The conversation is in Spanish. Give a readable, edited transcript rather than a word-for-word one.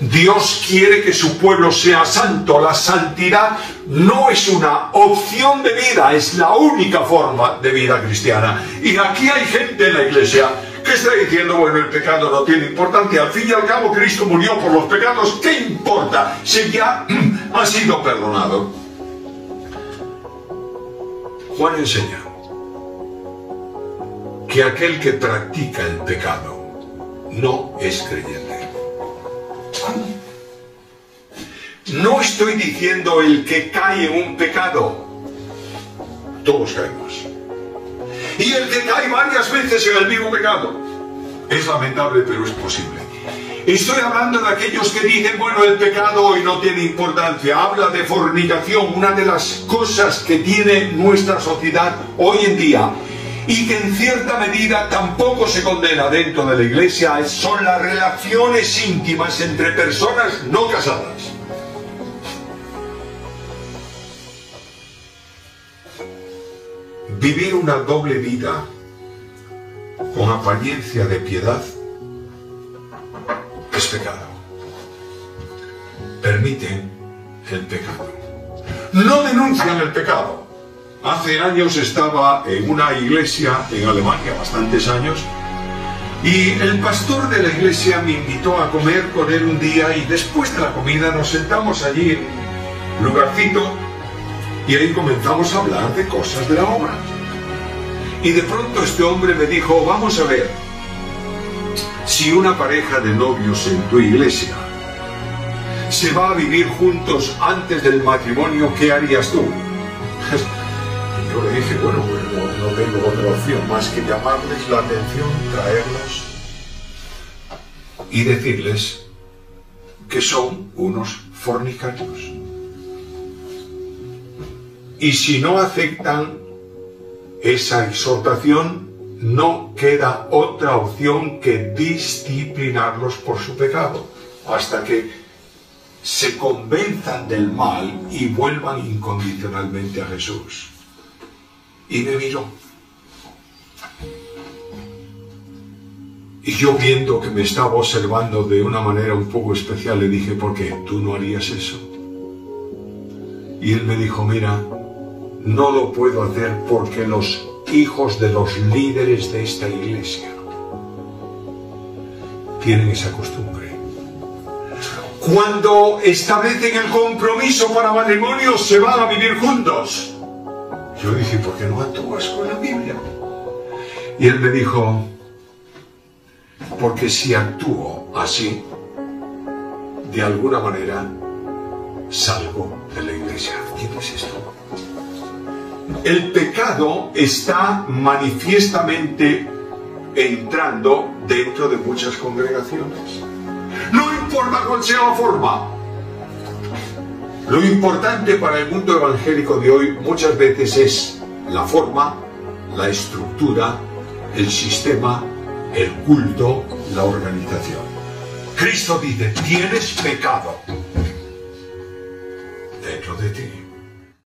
Dios quiere que su pueblo sea santo. La santidad no es una opción de vida, es la única forma de vida cristiana. Y aquí hay gente en la iglesia que está diciendo, bueno, el pecado no tiene importancia, al fin y al cabo Cristo murió por los pecados, ¿qué importa si ya ha sido perdonado? Juan enseña que aquel que practica el pecado no es creyente. No estoy diciendo el que cae en un pecado, todos caemos. Y el que cae varias veces en el mismo pecado. Es lamentable, pero es posible. Estoy hablando de aquellos que dicen, bueno, el pecado hoy no tiene importancia. Habla de fornicación, una de las cosas que tiene nuestra sociedad hoy en día. Y que en cierta medida tampoco se condena dentro de la iglesia, son las relaciones íntimas entre personas no casadas. Vivir una doble vida con apariencia de piedad es pecado. Permiten el pecado. No denuncian el pecado. Hace años estaba en una iglesia en Alemania, bastantes años, y el pastor de la iglesia me invitó a comer con él un día y después de la comida nos sentamos allí en un lugarcito. Y ahí comenzamos a hablar de cosas de la obra. Y de pronto este hombre me dijo, vamos a ver, si una pareja de novios en tu iglesia se va a vivir juntos antes del matrimonio, ¿qué harías tú? Y yo le dije, bueno, pues no tengo otra opción más que llamarles la atención, traerlos y decirles que son unos fornicarios. Y si no aceptan esa exhortación, no queda otra opción que disciplinarlos por su pecado, hasta que se convenzan del mal y vuelvan incondicionalmente a Jesús. Y me miró. Y yo, viendo que me estaba observando de una manera un poco especial, le dije, ¿por qué? ¿Tú no harías eso? Y él me dijo, mira, no lo puedo hacer porque los hijos de los líderes de esta iglesia tienen esa costumbre. Cuando establecen el compromiso para matrimonio, se van a vivir juntos. Yo dije, ¿por qué no actúas con la Biblia? Y él me dijo, porque si actúo así, de alguna manera salgo de la iglesia. ¿Quién es esto? El pecado está manifiestamente entrando dentro de muchas congregaciones. No importa cuál sea la forma. Lo importante para el mundo evangélico de hoy muchas veces es la forma, la estructura, el sistema, el culto, la organización. Cristo dice, tienes pecado dentro de ti.